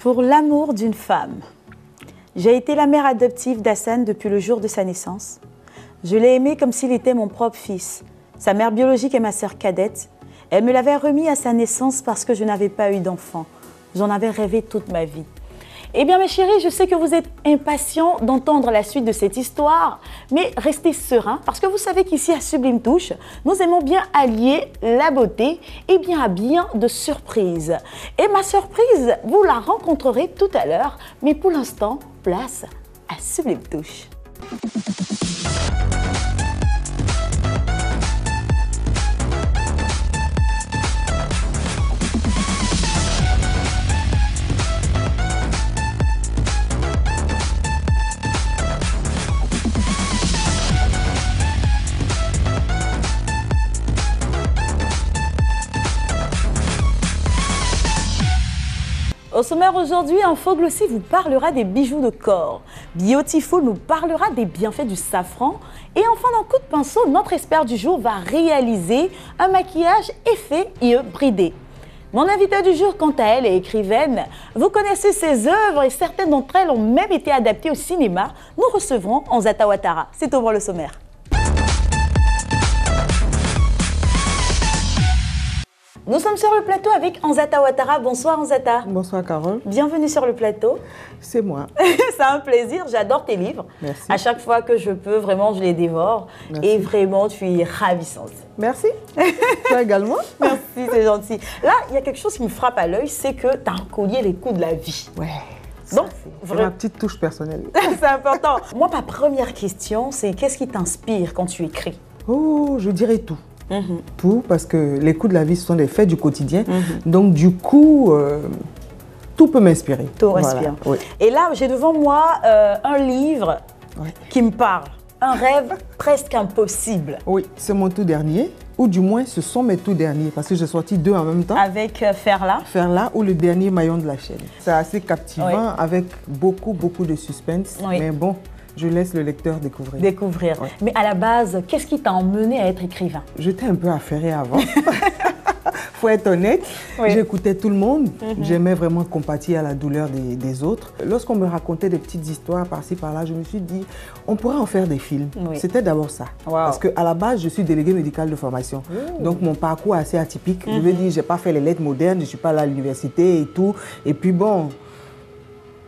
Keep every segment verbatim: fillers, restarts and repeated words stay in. Pour l'amour d'une femme. J'ai été la mère adoptive d'Hassan depuis le jour de sa naissance. Je l'ai aimé comme s'il était mon propre fils. Sa mère biologique est ma sœur cadette. Elle me l'avait remis à sa naissance parce que je n'avais pas eu d'enfant. J'en avais rêvé toute ma vie. Eh bien mes chéris, je sais que vous êtes impatients d'entendre la suite de cette histoire, mais restez sereins parce que vous savez qu'ici à Sublime Touche, nous aimons bien allier la beauté et bien à bien de surprises. Et ma surprise, vous la rencontrerez tout à l'heure, mais pour l'instant, place à Sublime Touche. Au sommaire aujourd'hui, Info Glossy vous parlera des bijoux de corps. Beautyful nous parlera des bienfaits du safran. Et enfin, dans Coup de Pinceau, notre expert du jour va réaliser un maquillage effet et bridé. Mon invitée du jour, quant à elle, est écrivaine. Vous connaissez ses œuvres et certaines d'entre elles ont même été adaptées au cinéma. Nous recevrons Anzata Ouattara. C'est au revoir le sommaire. Nous sommes sur le plateau avec Anzata Ouattara. Bonsoir Anzata. Bonsoir Carole. Bienvenue sur le plateau. C'est moi. C'est un plaisir, j'adore tes livres. Merci. À chaque fois que je peux, vraiment, je les dévore. Merci. Et vraiment, tu es ravissante. Merci. Toi également. Merci, c'est gentil. Là, il y a quelque chose qui me frappe à l'œil, c'est que tu as recollé les coups de la vie. Ouais. Donc, c'est ma petite touche personnelle. C'est important. Moi, ma première question, c'est qu'est-ce qui t'inspire quand tu écris? Oh, je dirais tout. Mmh. Tout, parce que les coups de la vie, ce sont des faits du quotidien. Mmh. Donc, du coup, euh, tout peut m'inspirer. Tout m'inspire. Voilà, oui. Et là, j'ai devant moi euh, un livre oui. qui me parle. Un rêve presque impossible. Oui, c'est mon tout dernier, ou du moins, ce sont mes tout derniers, parce que j'ai sorti deux en même temps. Avec euh, Ferla. Ferla, ou le dernier maillon de la chaîne. C'est assez captivant, oui. avec beaucoup, beaucoup de suspense. Oui. Mais bon... Je laisse le lecteur découvrir. Découvrir. Ouais. Mais à la base, qu'est-ce qui t'a emmené à être écrivain? J'étais un peu affairée avant. Faut être honnête. Oui. J'écoutais tout le monde. Mm-hmm. J'aimais vraiment compatir à la douleur des, des autres. Lorsqu'on me racontait des petites histoires par-ci par-là, je me suis dit, on pourrait en faire des films. Oui. C'était d'abord ça. Wow. Parce qu'à la base, je suis déléguée médicale de formation. Mmh. Donc mon parcours est assez atypique. Mm-hmm. Je veux dire, je n'ai pas fait les lettres modernes, je ne suis pas allée à l'université et tout. Et puis bon...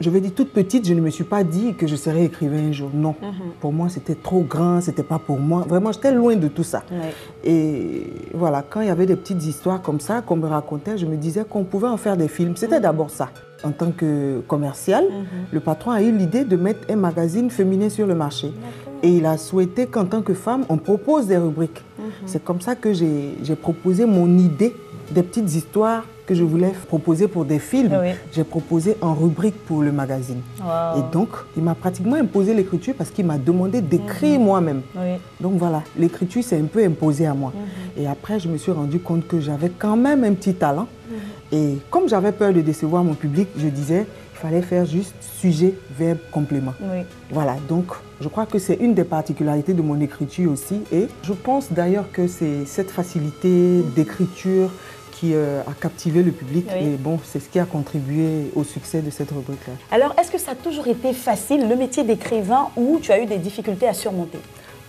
Je veux dire, toute petite, je ne me suis pas dit que je serais écrivain un jour. Non. Mm-hmm. Pour moi, c'était trop grand, c'était pas pour moi. Vraiment, j'étais loin de tout ça. Oui. Et voilà, quand il y avait des petites histoires comme ça, qu'on me racontait, je me disais qu'on pouvait en faire des films. C'était mm-hmm. d'abord ça. En tant que commercial, mm-hmm. le patron a eu l'idée de mettre un magazine féminin sur le marché. Mm-hmm. Et il a souhaité qu'en tant que femme, on propose des rubriques. Mm-hmm. C'est comme ça que j'ai proposé mon idée des petites histoires que je voulais proposer pour des films, oui. j'ai proposé en rubrique pour le magazine. Wow. Et donc, il m'a pratiquement imposé l'écriture parce qu'il m'a demandé d'écrire mmh. moi-même. Oui. Donc voilà, l'écriture s'est un peu imposée à moi. Mmh. Et après, je me suis rendu compte que j'avais quand même un petit talent. Mmh. Et comme j'avais peur de décevoir mon public, je disais, il fallait faire juste sujet, verbe, complément. Oui. Voilà, donc je crois que c'est une des particularités de mon écriture aussi. Et je pense d'ailleurs que c'est cette facilité d'écriture qui euh, a captivé le public oui. et bon, c'est ce qui a contribué au succès de cette rubrique-là. Alors, est-ce que ça a toujours été facile, le métier d'écrivain, ou tu as eu des difficultés à surmonter?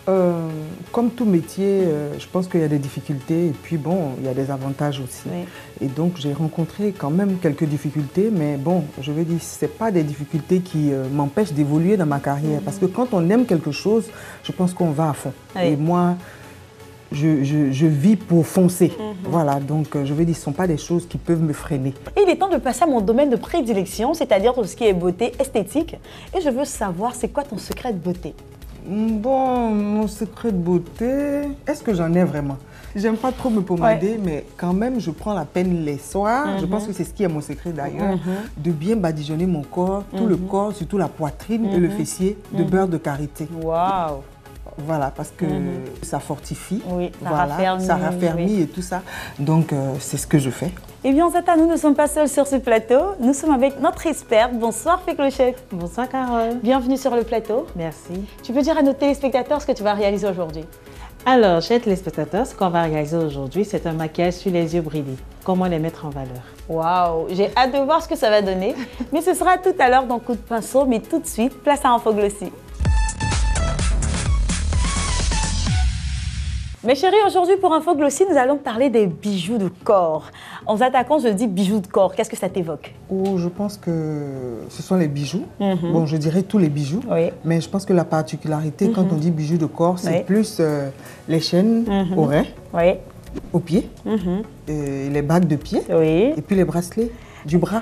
euh, Comme tout métier, euh, je pense qu'il y a des difficultés et puis bon, il y a des avantages aussi. Oui. Et donc, j'ai rencontré quand même quelques difficultés, mais bon, je veux dire, ce n'est pas des difficultés qui euh, m'empêchent d'évoluer dans ma carrière. Mmh. Parce que quand on aime quelque chose, je pense qu'on va à fond. Oui. Et moi, Je, je, je vis pour foncer. Mmh. Voilà, donc euh, je veux dire, ce ne sont pas des choses qui peuvent me freiner. Il est temps de passer à mon domaine de prédilection, c'est-à-dire tout ce qui est beauté esthétique. Et je veux savoir, c'est quoi ton secret de beauté? Bon, mon secret de beauté, est-ce que j'en ai vraiment? J'aime pas trop me pommader, ouais. mais quand même, je prends la peine les soirs. Mm-hmm. Je pense que c'est ce qui est mon secret d'ailleurs, mm-hmm. de bien badigeonner mon corps, tout mm-hmm. le corps, surtout la poitrine mm-hmm. et le fessier, de mm-hmm. beurre de karité. Waouh! Voilà, parce que mm-hmm. ça fortifie, oui, ça, voilà, raffermit, ça raffermit oui. et tout ça. Donc, euh, c'est ce que je fais. Eh bien, Anzata, nous ne sommes pas seuls sur ce plateau. Nous sommes avec notre experte. Bonsoir, Fée Clochette. Bonsoir, Carole. Bienvenue sur le plateau. Merci. Tu peux dire à nos téléspectateurs ce que tu vas réaliser aujourd'hui? Alors, chers téléspectateurs, ce qu'on va réaliser aujourd'hui, c'est un maquillage sur les yeux bridés. Comment les mettre en valeur? Waouh! J'ai hâte de voir ce que ça va donner. Mais ce sera tout à l'heure dans Coup de Pinceau, mais tout de suite, place à Info Glossy. Mes chéris, aujourd'hui pour Info Glossy, nous allons parler des bijoux de corps. En s'attaquant, je dis bijoux de corps. Qu'est-ce que ça t'évoque? Oh, je pense que ce sont les bijoux. Mm-hmm. Bon, je dirais tous les bijoux. Oui. Mais je pense que la particularité, mm-hmm. quand on dit bijoux de corps, c'est oui. plus euh, les chaînes mm-hmm. aux reins, oui. aux pieds, mm-hmm. euh, les bagues de pied, oui. et puis les bracelets du bras.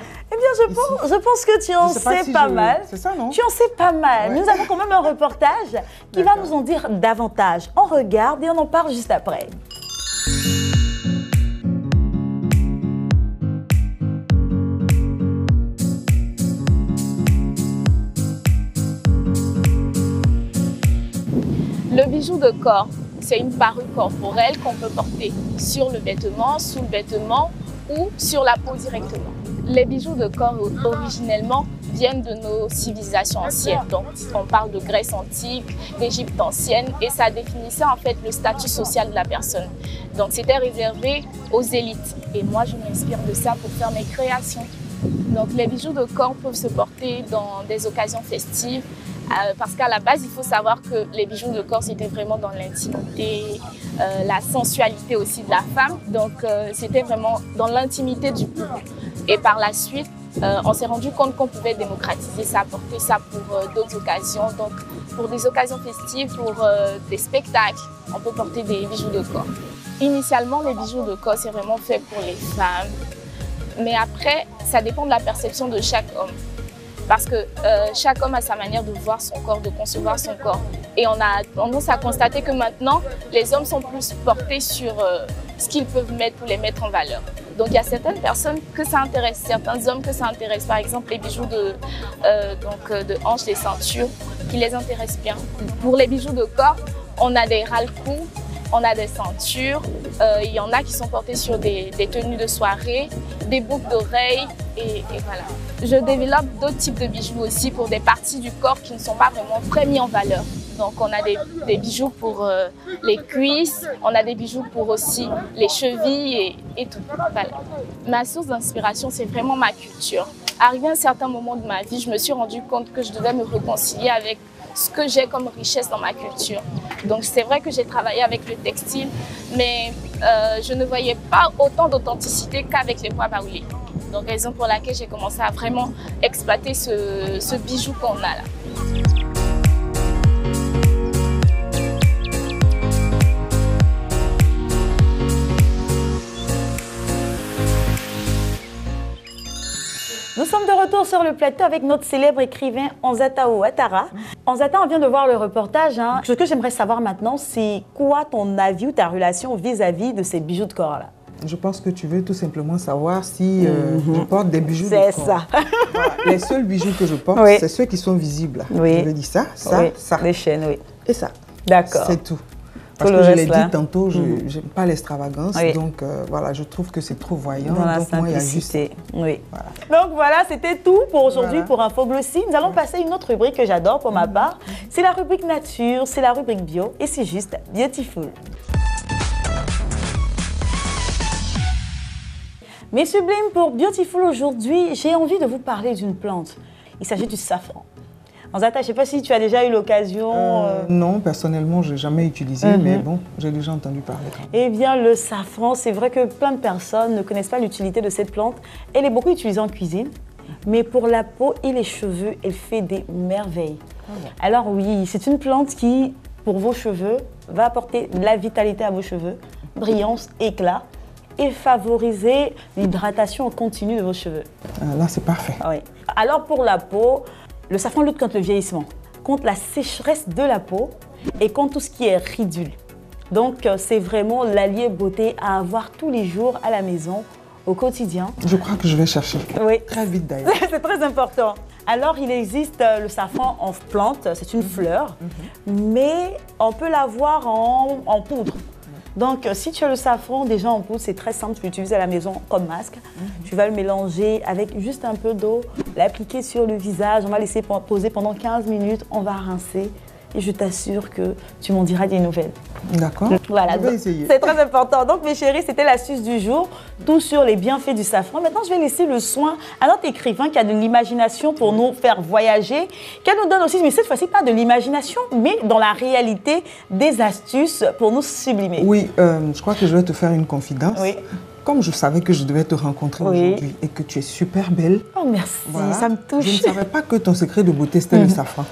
Je pense, je pense que tu en sais, sais pas, si pas je... mal. C'est ça, non? Tu en sais pas mal. Ouais. Nous avons quand même un reportage qui va nous en dire davantage. On regarde et on en parle juste après. Le bijou de corps, c'est une parure corporelle qu'on peut porter sur le vêtement, sous le vêtement ou sur la peau directement. Les bijoux de corps, originellement, viennent de nos civilisations anciennes. Donc, on parle de Grèce antique, d'Égypte ancienne, et ça définissait en fait le statut social de la personne. Donc, c'était réservé aux élites. Et moi, je m'inspire de ça pour faire mes créations. Donc, les bijoux de corps peuvent se porter dans des occasions festives, euh, parce qu'à la base, il faut savoir que les bijoux de corps, c'était vraiment dans l'intimité, euh, la sensualité aussi de la femme. Donc, euh, c'était vraiment dans l'intimité du couple. Et par la suite, euh, on s'est rendu compte qu'on pouvait démocratiser ça, porter ça pour euh, d'autres occasions. Donc, pour des occasions festives, pour euh, des spectacles, on peut porter des bijoux de corps. Initialement, les bijoux de corps, c'est vraiment fait pour les femmes. Mais après, ça dépend de la perception de chaque homme. Parce que euh, chaque homme a sa manière de voir son corps, de concevoir son corps. Et on a tendance à constater que maintenant, les hommes sont plus portés sur euh, ce qu'ils peuvent mettre pour les mettre en valeur. Donc, il y a certaines personnes que ça intéresse, certains hommes que ça intéresse. Par exemple, les bijoux de, euh, donc, de hanches, les ceintures, qui les intéressent bien. Pour les bijoux de corps, on a des râles-cou, on a des ceintures. Euh, il y en a qui sont portés sur des, des tenues de soirée, des boucles d'oreilles, et, et voilà. Je développe d'autres types de bijoux aussi pour des parties du corps qui ne sont pas vraiment très mises en valeur. Donc, on a des, des bijoux pour euh, les cuisses, on a des bijoux pour aussi les chevilles et, et tout. Voilà. Ma source d'inspiration, c'est vraiment ma culture. Arrivé à un certain moment de ma vie, je me suis rendu compte que je devais me réconcilier avec ce que j'ai comme richesse dans ma culture. Donc, c'est vrai que j'ai travaillé avec le textile, mais euh, je ne voyais pas autant d'authenticité qu'avec les bois baoulés. Donc, raison pour laquelle j'ai commencé à vraiment exploiter ce, ce bijou qu'on a là. Nous sommes de retour sur le plateau avec notre célèbre écrivain Anzata Ouattara. Anzata, on vient de voir le reportage. Hein. Ce que j'aimerais savoir maintenant, c'est quoi ton avis ou ta relation vis-à-vis de ces bijoux de corps-là? Je pense que tu veux tout simplement savoir si euh, mm-hmm. je porte des bijoux de corps. C'est ça. Voilà. Les seuls bijoux que je porte, oui. c'est ceux qui sont visibles. Oui. Je dis ça, ça, oui. ça. Les chaînes, oui. Et ça. D'accord. C'est tout. Parce que je l'ai dit tantôt, je n'aime pas l'extravagance, oui. donc euh, voilà, je trouve que c'est trop voyant. Dans la donc moi, il y a juste... oui. Voilà. Donc voilà, c'était tout pour aujourd'hui voilà. pour Info Glossy. Nous allons oui. passer à une autre rubrique que j'adore pour ma part. C'est la rubrique nature, c'est la rubrique bio et c'est juste Beautyful. Mes sublimes pour Beautyful aujourd'hui, j'ai envie de vous parler d'une plante. Il s'agit du safran. Anzata, je ne sais pas si tu as déjà eu l'occasion... Euh, non, personnellement, je n'ai jamais utilisé, mm-hmm. mais bon, j'ai déjà entendu parler. Eh bien, le safran, c'est vrai que plein de personnes ne connaissent pas l'utilité de cette plante. Elle est beaucoup utilisée en cuisine, mais pour la peau et les cheveux, elle fait des merveilles. Okay. Alors oui, c'est une plante qui, pour vos cheveux, va apporter de la vitalité à vos cheveux, brillance, éclat, et favoriser l'hydratation continue de vos cheveux. Euh, là, c'est parfait. Oui. Alors, pour la peau... Le safran lutte contre le vieillissement, contre la sécheresse de la peau et contre tout ce qui est ridule. Donc, c'est vraiment l'allié beauté à avoir tous les jours à la maison, au quotidien. Je crois que je vais chercher. Oui. Très vite d'ailleurs. C'est très important. Alors, il existe le safran en plante, c'est une fleur, mm-hmm. mais on peut l'avoir en, en poudre. Donc, si tu as le safran déjà en poudre, c'est très simple, tu peux l'utiliser à la maison comme masque. Mm-hmm. Tu vas le mélanger avec juste un peu d'eau, l'appliquer sur le visage, on va laisser poser pendant quinze minutes, on va rincer et je t'assure que tu m'en diras des nouvelles. D'accord. Voilà, c'est très important. Donc mes chéris, c'était l'astuce du jour, tout sur les bienfaits du safran. Maintenant, je vais laisser le soin à notre écrivain qui a de l'imagination pour nous faire voyager, qui nous donne aussi, mais cette fois-ci, pas de l'imagination, mais dans la réalité, des astuces pour nous sublimer. Oui, euh, je crois que je vais te faire une confidence. Oui. Comme je savais que je devais te rencontrer oui. aujourd'hui et que tu es super belle. Oh merci, voilà. Ça me touche. Je ne savais pas que ton secret de beauté, c'était mmh. le safran.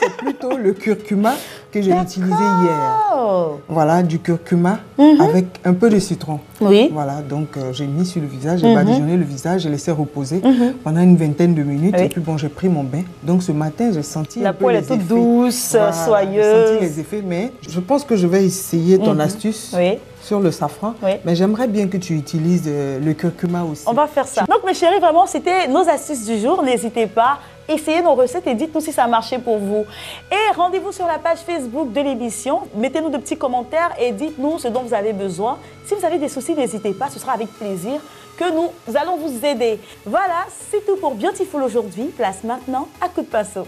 C'est plutôt le curcuma que j'ai utilisé hier. Voilà, du curcuma mmh. avec un peu de citron. Oui. Voilà, donc euh, j'ai mis sur le visage, j'ai mmh. badigeonné le visage, j'ai laissé reposer mmh. pendant une vingtaine de minutes. Oui. Et puis bon, j'ai pris mon bain. Donc ce matin, j'ai senti la un peau est toute douce, voilà, soyeuse. J'ai senti les effets, mais je pense que je vais essayer ton mmh. astuce. Oui. Sur le safran, oui. mais j'aimerais bien que tu utilises le curcuma aussi. On va faire ça. Donc mes chéris, vraiment, c'était nos astuces du jour. N'hésitez pas, essayez nos recettes et dites-nous si ça a marché pour vous. Et rendez-vous sur la page Facebook de l'émission. Mettez-nous de petits commentaires et dites-nous ce dont vous avez besoin. Si vous avez des soucis, n'hésitez pas, ce sera avec plaisir que nous allons vous aider. Voilà, c'est tout pour Beautyful aujourd'hui. Place maintenant à Coup de Pinceau.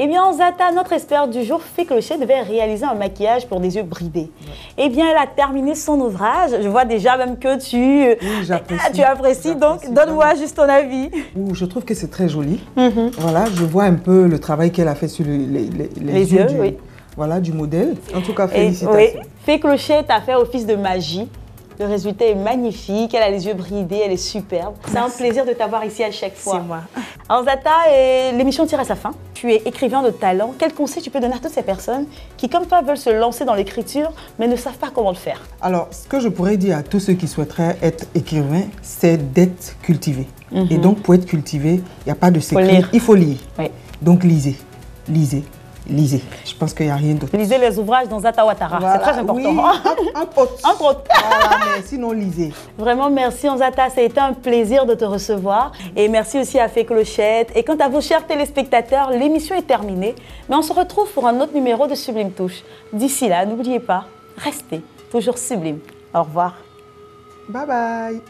Eh bien, Anzata, notre experte du jour, Fée Clochette, devait réaliser un maquillage pour des yeux bridés. Ouais. Eh bien, elle a terminé son ouvrage. Je vois déjà même que tu, oui, j'apprécie, tu apprécies, donc donne-moi juste ton avis. Ouh, je trouve que c'est très joli. Mm-hmm. Voilà, je vois un peu le travail qu'elle a fait sur les, les, les, les yeux, yeux du, oui. voilà, du modèle. En tout cas, félicitations. Et, oui. Fée Clochette a fait office de magie. Le résultat est magnifique, elle a les yeux bridés, elle est superbe. C'est un plaisir de t'avoir ici à chaque fois. C'est moi. Anzata, l'émission tire à sa fin. Tu es écrivain de talent. Quel conseil tu peux donner à toutes ces personnes qui, comme toi, veulent se lancer dans l'écriture, mais ne savent pas comment le faire? Alors, ce que je pourrais dire à tous ceux qui souhaiteraient être écrivains, c'est d'être cultivé. Mm-hmm. Et donc, pour être cultivé, il n'y a pas de secret. Il faut lire. Oui. Donc, lisez, lisez. Lisez. Je pense qu'il n'y a rien d'autre. Lisez les ouvrages d'Anzata Ouattara. Voilà. C'est très important. Oui, entre autres. Entre autres. Voilà, mais sinon, lisez. Vraiment, merci Anzata. Ça a été un plaisir de te recevoir. Et merci aussi à Fée Clochette. Et quant à vos chers téléspectateurs, l'émission est terminée. Mais on se retrouve pour un autre numéro de Sublime Touche. D'ici là, n'oubliez pas, restez toujours sublime. Au revoir. Bye bye.